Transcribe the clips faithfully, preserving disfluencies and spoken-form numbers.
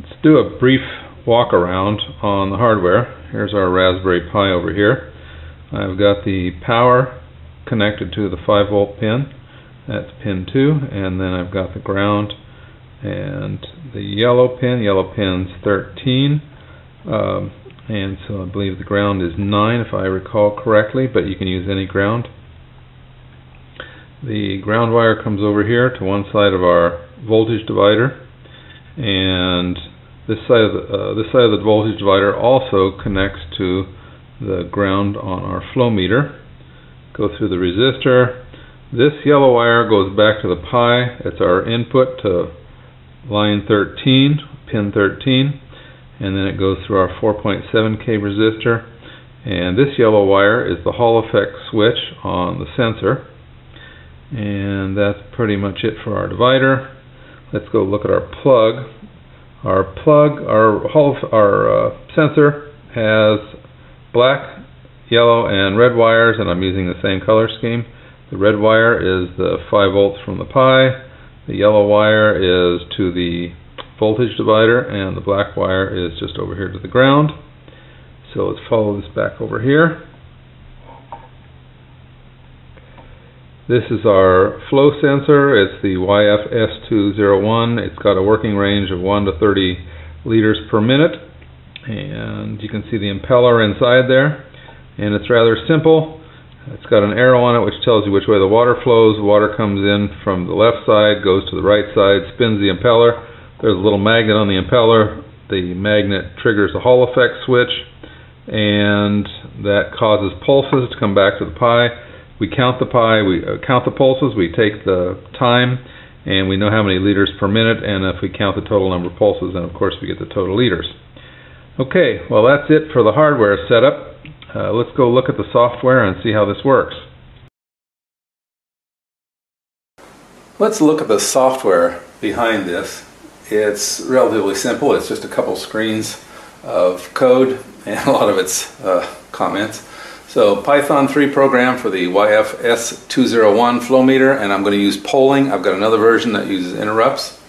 Let's do a brief walk around on the hardware. Here's our Raspberry Pi over here. I've got the power connected to the five volt pin. That's pin two, and then I've got the ground and the yellow pin. Yellow pin's thirteen, um, and so I believe the ground is nine if I recall correctly, but you can use any ground. The ground wire comes over here to one side of our voltage divider, and this side of the, uh, this side of the voltage divider also connects to the ground on our flow meter. Go through the resistor. This yellow wire goes back to the Pi. It's our input to line thirteen, pin thirteen, and then it goes through our four point seven K resistor. And this yellow wire is the Hall Effect switch on the sensor. And that's pretty much it for our divider. Let's go look at our plug. Our plug, our Hall, our uh, sensor has black, yellow, and red wires, and I'm using the same color scheme. The red wire is the five volts from the Pi. The yellow wire is to the voltage divider, and the black wire is just over here to the ground. So let's follow this back over here. This is our flow sensor. It's the Y F S two oh one. It's got a working range of one to thirty liters per minute, and you can see the impeller inside there, and it's rather simple. It's got an arrow on it which tells you which way the water flows. Water comes in from the left side, goes to the right side, spins the impeller. There's a little magnet on the impeller. The magnet triggers the Hall Effect switch, and that causes pulses to come back to the Pi. We count the Pi, we count the pulses, we take the time, and we know how many liters per minute, and if we count the total number of pulses, then of course we get the total liters. Okay, well that's it for the hardware setup. Uh, let's go look at the software and see how this works. Let's look at the software behind this. It's relatively simple. It's just a couple screens of code and a lot of its uh, comments. So Python three program for the Y F S two oh one flow meter, and I'm going to use polling. I've got another version that uses interrupts.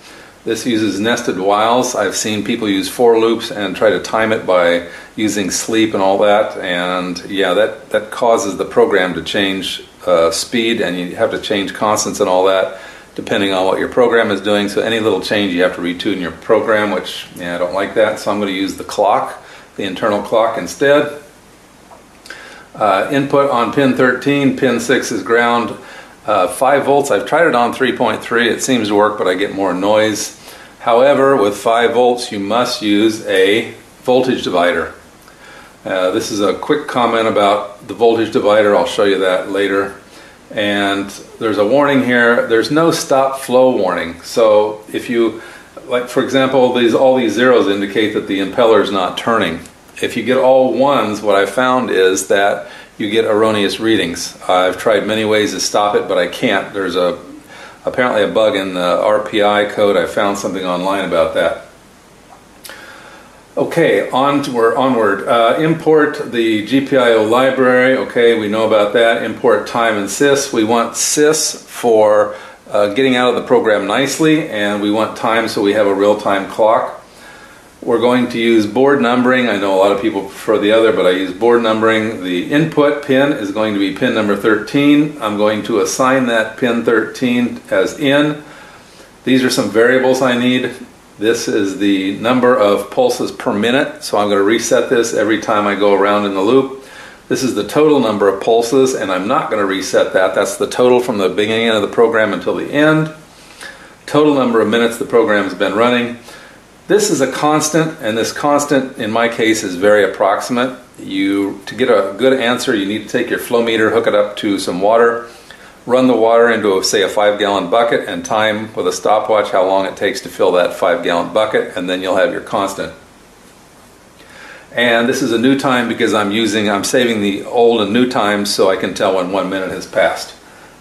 This uses nested whiles. I've seen people use for loops and try to time it by using sleep and all that, and yeah, that, that causes the program to change uh, speed, and you have to change constants and all that depending on what your program is doing. So any little change you have to retune your program, which yeah, I don't like that, so I'm going to use the clock, the internal clock instead. Uh, input on pin thirteen, pin six is ground. Uh, five volts, I've tried it on three point three, it seems to work, but I get more noise. However, with five volts you must use a voltage divider. Uh, this is a quick comment about the voltage divider, I'll show you that later. And there's a warning here, there's no stop flow warning. So if you, like for example, these all these zeros indicate that the impeller is not turning. If you get all ones, what I found is that you get erroneous readings. I've tried many ways to stop it, but I can't. There's a apparently a bug in the R P I code. I found something online about that. Okay, on to, we're onward. Uh, import the G P I O library. Okay, we know about that. Import time and sys. We want sys for uh, getting out of the program nicely, and we want time so we have a real-time clock. We're going to use board numbering. I know a lot of people prefer the other, but I use board numbering. The input pin is going to be pin number thirteen. I'm going to assign that pin thirteen as in. These are some variables I need. This is the number of pulses per minute, so I'm going to reset this every time I go around in the loop. This is the total number of pulses, and I'm not going to reset that. That's the total from the beginning of the program until the end. Total number of minutes the program's been running. This is a constant, and this constant in my case is very approximate. You, to get a good answer, you need to take your flow meter, hook it up to some water, run the water into a, say a five gallon bucket, and time with a stopwatch how long it takes to fill that five gallon bucket, and then you'll have your constant. And this is a new time because I'm using, I'm saving the old and new times so I can tell when one minute has passed.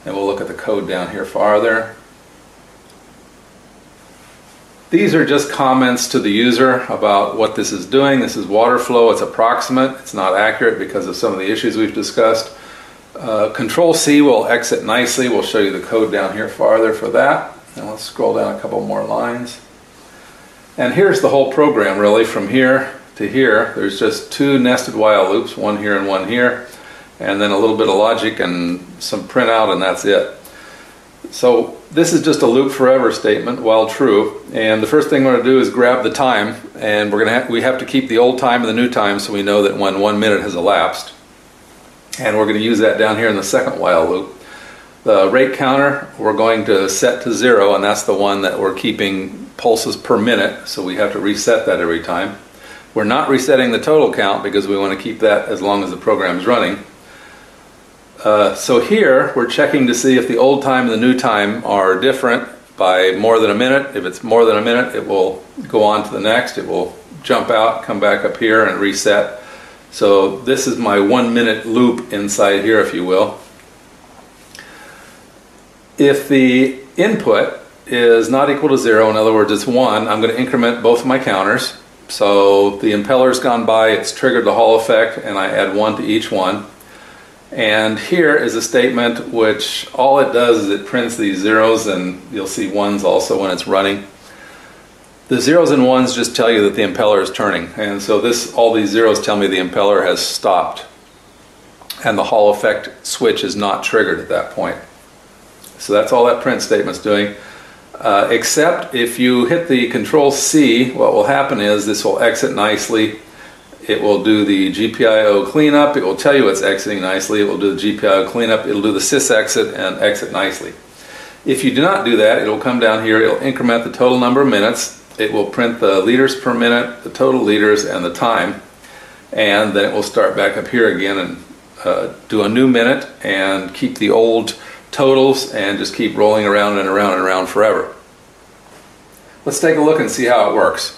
And we'll look at the code down here farther. These are just comments to the user about what this is doing. This is water flow, it's approximate, it's not accurate because of some of the issues we've discussed. Uh, Control C will exit nicely, we'll show you the code down here farther for that. And let's scroll down a couple more lines. And here's the whole program, really, from here to here. There's just two nested while loops, one here and one here, and then a little bit of logic and some printout, and that's it. So this is just a loop forever statement, while true, and the first thing we're going to do is grab the time, and we're going to have, we have to keep the old time and the new time so we know that when one minute has elapsed. And we're going to use that down here in the second while loop. The rate counter we're going to set to zero, and that's the one that we're keeping pulses per minute, so we have to reset that every time. We're not resetting the total count because we want to keep that as long as the program's running. Uh, so here we're checking to see if the old time and the new time are different by more than a minute. If it's more than a minute, it will go on to the next. It will jump out, come back up here, and reset. So this is my one minute loop inside here, if you will. If the input is not equal to zero, in other words it's one, I'm going to increment both of my counters. So the impeller's gone by, it's triggered the Hall effect, and I add one to each one. And here is a statement which all it does is it prints these zeros, and you'll see ones also when it's running. The zeros and ones just tell you that the impeller is turning, and so this, all these zeros tell me the impeller has stopped and the Hall effect switch is not triggered at that point. So that's all that print statement's doing, uh, except if you hit the control C, what will happen is this will exit nicely. It will do the G P I O cleanup, it will tell you it's exiting nicely, it will do the G P I O cleanup, it will do the sysexit and exit nicely. If you do not do that, it will come down here, it will increment the total number of minutes, it will print the liters per minute, the total liters, and the time, and then it will start back up here again and uh, do a new minute and keep the old totals and just keep rolling around and around and around forever. Let's take a look and see how it works.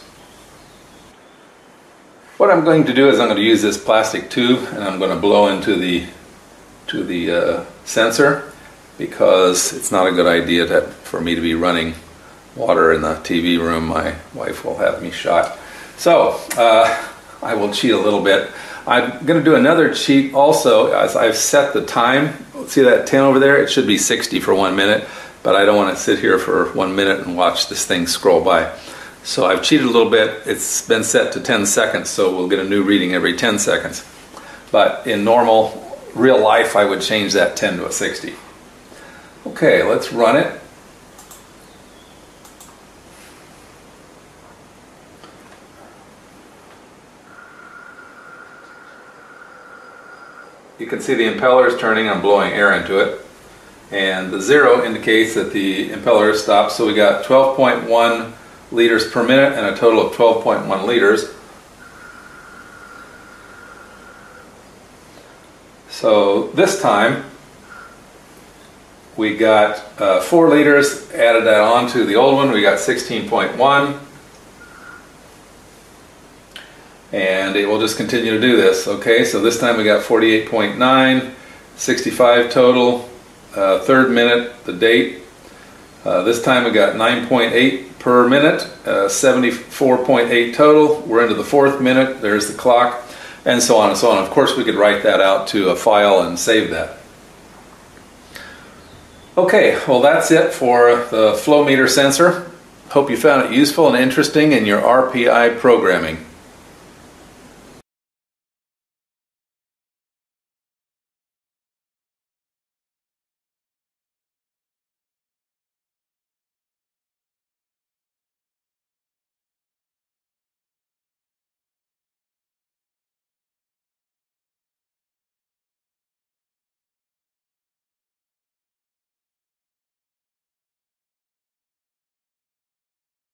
What I'm going to do is I'm going to use this plastic tube and I'm going to blow into the to the uh, sensor, because it's not a good idea to, for me to be running water in the T V room. My wife will have me shot. So uh, I will cheat a little bit. I'm going to do another cheat also, as I've set the time. See that ten over there? It should be sixty for one minute, but I don't want to sit here for one minute and watch this thing scroll by. So I've cheated a little bit. It's been set to ten seconds, so we'll get a new reading every ten seconds. But in normal, real life, I would change that ten to a sixty. Okay, let's run it. You can see the impeller is turning. I'm blowing air into it. And the zero indicates that the impeller is stopped, so we got twelve point one liters per minute and a total of twelve point one liters. So this time we got uh, four liters, added that on to the old one, we got sixteen point one, and it will just continue to do this. Okay, so this time we got forty-eight point nine, sixty-five total, uh, third minute, the date. Uh, this time we got nine point eight per minute, uh, seventy-four point eight total. We're into the fourth minute, there's the clock, and so on and so on. Of course, we could write that out to a file and save that. Okay, well that's it for the flow meter sensor. Hope you found it useful and interesting in your R P I programming.